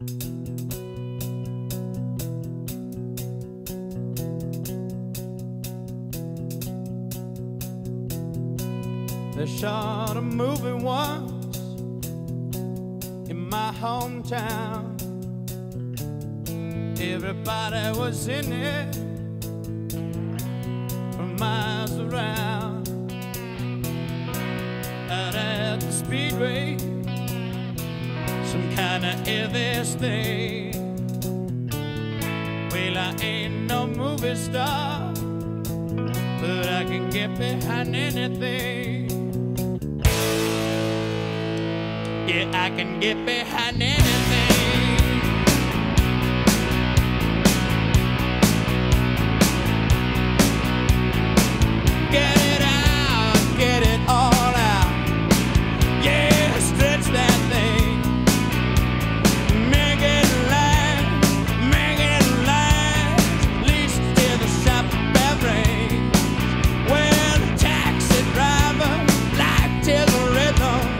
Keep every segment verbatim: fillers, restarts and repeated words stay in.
They shot a movie once in my hometown. Everybody was in it from miles around. Out at the speedway, some kind of heavy thing. Well, I ain't no movie star, but I can get behind anything. Yeah, I can get behind anything. Get it out, get it all out. Yeah, stretch that thing. Make it light, make it light. Least to the shop that rain. Well, the taxi driver liked his rhythm.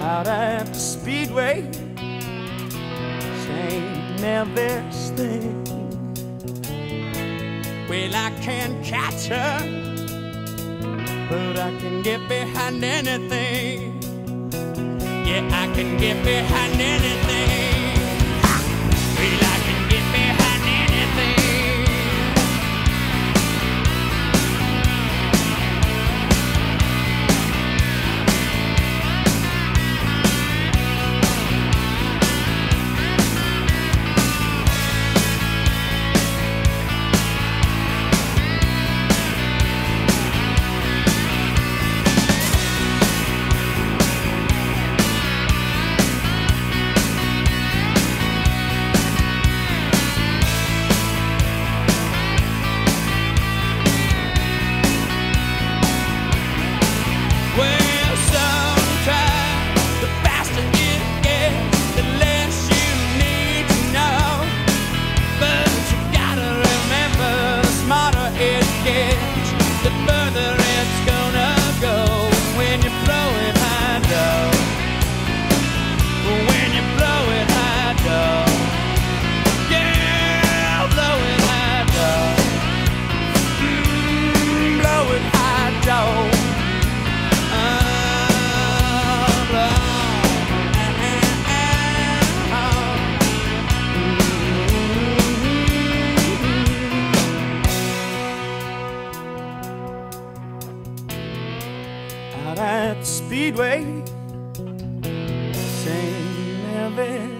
Out at the speedway, same nervous thing. Well, I can't catch her, but I can get behind anything. Yeah, I can get behind anything. Well, I can get behind anything. Out at the speedway, singing everything.